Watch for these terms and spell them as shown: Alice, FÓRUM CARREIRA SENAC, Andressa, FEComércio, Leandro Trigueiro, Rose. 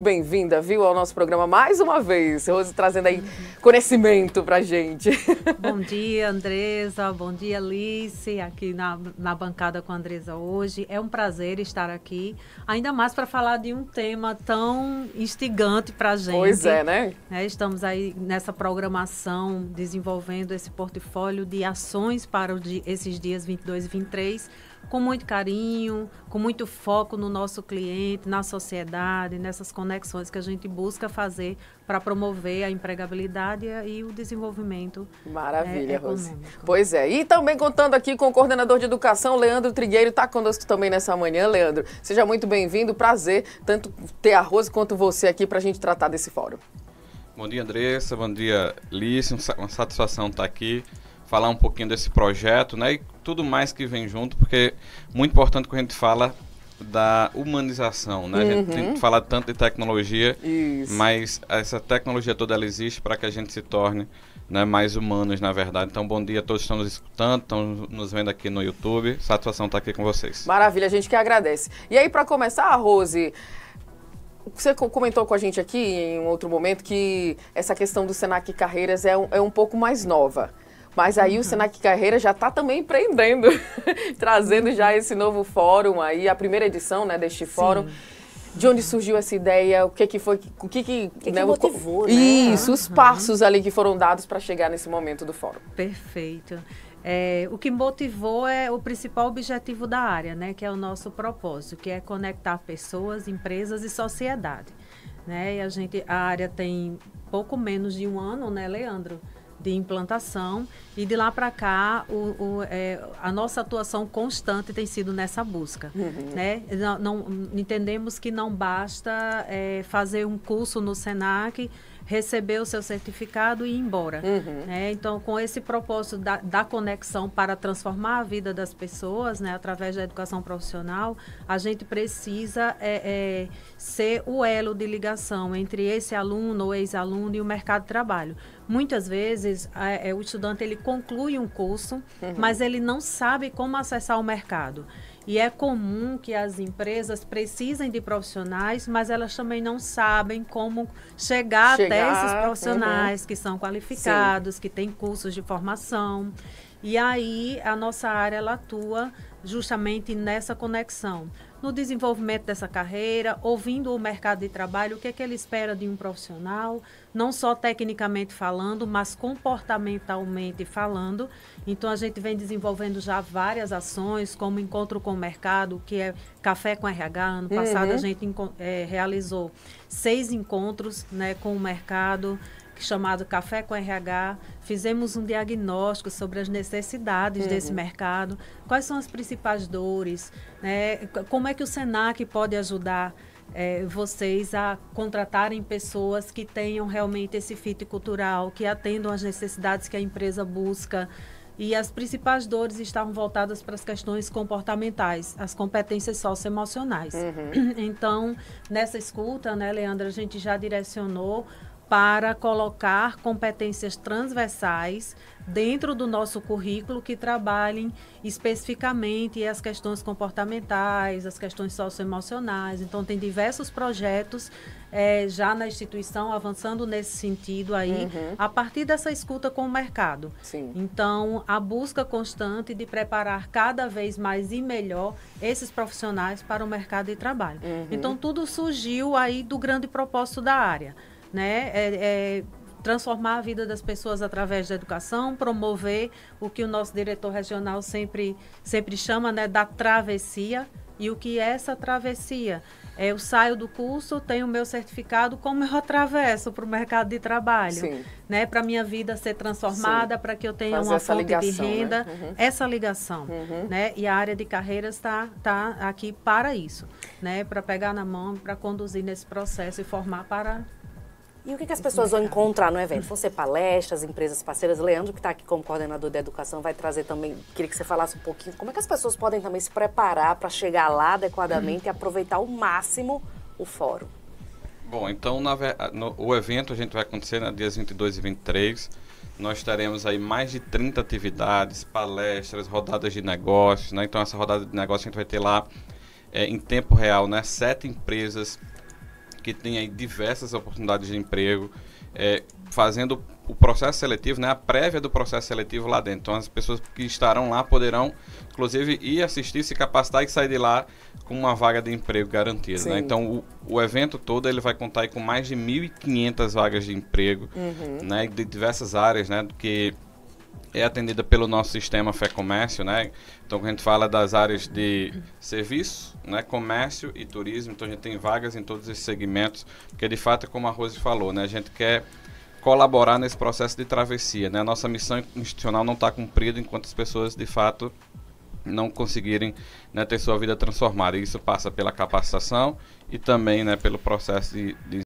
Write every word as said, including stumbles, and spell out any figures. Bem-vinda, viu, ao nosso programa mais uma vez. Rose trazendo aí uhum. conhecimento pra gente. Bom dia, Andressa. Bom dia, Alice. Aqui na, na bancada com a Andressa hoje. É um prazer estar aqui, ainda mais para falar de um tema tão instigante pra gente. Pois é, né? É, estamos aí nessa programação, desenvolvendo esse portfólio de ações para o de, esses dias vinte e dois e vinte e três, com muito carinho, com muito foco no nosso cliente, na sociedade, nessas conexões que a gente busca fazer para promover a empregabilidade e o desenvolvimento. Maravilha, é, Rose. Pois é. E também contando aqui com o coordenador de educação, Leandro Trigueiro, está conosco também nessa manhã. Leandro, seja muito bem-vindo. Prazer tanto ter a Rose quanto você aqui para a gente tratar desse fórum. Bom dia, Andressa. Bom dia, Alice. Uma satisfação estar aqui, falar um pouquinho desse projeto, né, e tudo mais que vem junto, porque é muito importante que a gente fala da humanização, né? Uhum. A gente tem que falar tanto de tecnologia, isso, mas essa tecnologia toda ela existe para que a gente se torne, né, mais humanos, na verdade. Então, bom dia a todos que estão nos escutando, estão nos vendo aqui no YouTube. Satisfação estar aqui com vocês. Maravilha, a gente que agradece. E aí, para começar, a Rose, você comentou com a gente aqui em outro momento que essa questão do Senac Carreiras é um, é um pouco mais nova. Mas aí uhum. o Senac Carreira já está também empreendendo, trazendo já esse novo fórum aí, a primeira edição, né, deste fórum. Sim. De onde surgiu essa ideia? O que que foi? O que que, que, né, que motivou, o, né? Isso, os uhum. passos ali que foram dados para chegar nesse momento do fórum. Perfeito. É, o que motivou é o principal objetivo da área, né, que é o nosso propósito, que é conectar pessoas, empresas e sociedade, né? E a gente, a área tem pouco menos de um ano, né, Leandro, de implantação, e de lá para cá o, o, é, a nossa atuação constante tem sido nessa busca. Uhum. Né? Não, não, entendemos que não basta é, fazer um curso no Senac, receber o seu certificado e ir embora. Uhum. Né? Então, com esse propósito da, da conexão para transformar a vida das pessoas, né, através da educação profissional, a gente precisa é, é, ser o elo de ligação entre esse aluno ou ex-aluno e o mercado de trabalho. Muitas vezes, é, é, o estudante ele conclui um curso, uhum. mas ele não sabe como acessar o mercado. E é comum que as empresas precisem de profissionais, mas elas também não sabem como chegar, chegar até esses profissionais uhum. que são qualificados, sim, que têm cursos de formação. E aí a nossa área ela atua justamente nessa conexão, no desenvolvimento dessa carreira, ouvindo o mercado de trabalho, o que é que ele espera de um profissional, não só tecnicamente falando, mas comportamentalmente falando. Então, a gente vem desenvolvendo já várias ações, como Encontro com o Mercado, que é Café com R H. Ano passado, uhum. a gente é, realizou seis encontros, né, com o mercado, chamado Café com R H. Fizemos um diagnóstico sobre as necessidades uhum. desse mercado, quais são as principais dores, né? Como é que o Senac pode ajudar é, vocês a contratarem pessoas que tenham realmente esse fit cultural, que atendam às necessidades que a empresa busca. E as principais dores estavam voltadas para as questões comportamentais, as competências socioemocionais. Uhum. Então, nessa escuta, né, Leandro, a gente já direcionou para colocar competências transversais dentro do nosso currículo que trabalhem especificamente as questões comportamentais, as questões socioemocionais. Então, tem diversos projetos é, já na instituição avançando nesse sentido aí, uhum. a partir dessa escuta com o mercado. Sim. Então, a busca constante de preparar cada vez mais e melhor esses profissionais para o mercado de trabalho. Uhum. Então, tudo surgiu aí do grande propósito da área, né? É, é transformar a vida das pessoas através da educação, promover o que o nosso diretor regional sempre, sempre chama, né, da travessia. E o que é essa travessia? É, eu saio do curso, tenho o meu certificado, como eu atravesso para o mercado de trabalho, sim, né? Para a minha vida ser transformada, para que eu tenha fazer uma fonte ligação, de renda, né? Uhum. Essa ligação. Uhum. Né? E a área de carreiras está tá aqui para isso, né? Para pegar na mão, para conduzir nesse processo e formar para... E o que, que as pessoas vão encontrar no evento? Vão ser palestras, empresas parceiras? Leandro, que está aqui como coordenador da educação, vai trazer também, queria que você falasse um pouquinho, como é que as pessoas podem também se preparar para chegar lá adequadamente e aproveitar ao máximo o fórum? Bom, então na, no, o evento a gente vai acontecer nos dias vinte e dois e vinte e três, nós teremos aí mais de trinta atividades, palestras, rodadas de negócios, né? Então essa rodada de negócios a gente vai ter lá é, em tempo real, né? Sete empresas que tem aí diversas oportunidades de emprego, é, fazendo o processo seletivo, né, a prévia do processo seletivo lá dentro. Então as pessoas que estarão lá poderão, inclusive, ir assistir, se capacitar e sair de lá com uma vaga de emprego garantida, né? Então o, o evento todo ele vai contar aí com mais de mil e quinhentas vagas de emprego, uhum, né, de diversas áreas, né, que é atendida pelo nosso sistema FEComércio, né? Então a gente fala das áreas de serviço, né, comércio e turismo. Então a gente tem vagas em todos esses segmentos, porque de fato é como a Rose falou, né, a gente quer colaborar nesse processo de travessia, né? A nossa missão institucional não está cumprida enquanto as pessoas de fato não conseguirem, né, ter sua vida transformada. E isso passa pela capacitação e também, né, pelo processo de, de